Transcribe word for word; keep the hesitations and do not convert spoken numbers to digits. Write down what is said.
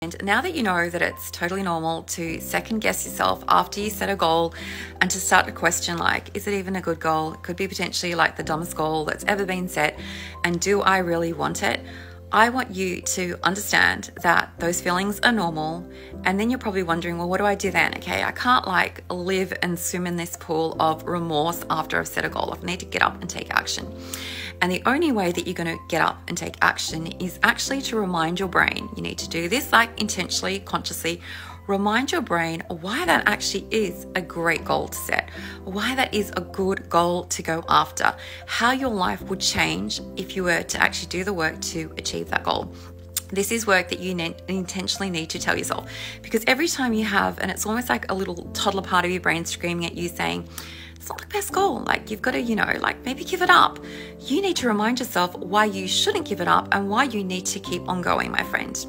And now that you know that it's totally normal to second guess yourself after you set a goal and to start to question, like, is it even a good goal? It could be potentially like the dumbest goal that's ever been set. And do I really want it? I want you to understand that those feelings are normal. And then you're probably wondering, well, what do I do then? Okay, I can't like live and swim in this pool of remorse after I've set a goal. I need to get up and take action. And the only way that you're going to get up and take action is actually to remind your brain. You need to do this like intentionally, consciously. Remind your brain why that actually is a great goal to set, why that is a good goal to go after, how your life would change if you were to actually do the work to achieve that goal. This is work that you intentionally need to tell yourself, because every time you have, and it's almost like a little toddler part of your brain screaming at you saying, it's not the best goal, like you've got to, you know, like maybe give it up. You need to remind yourself why you shouldn't give it up and why you need to keep on going, my friend.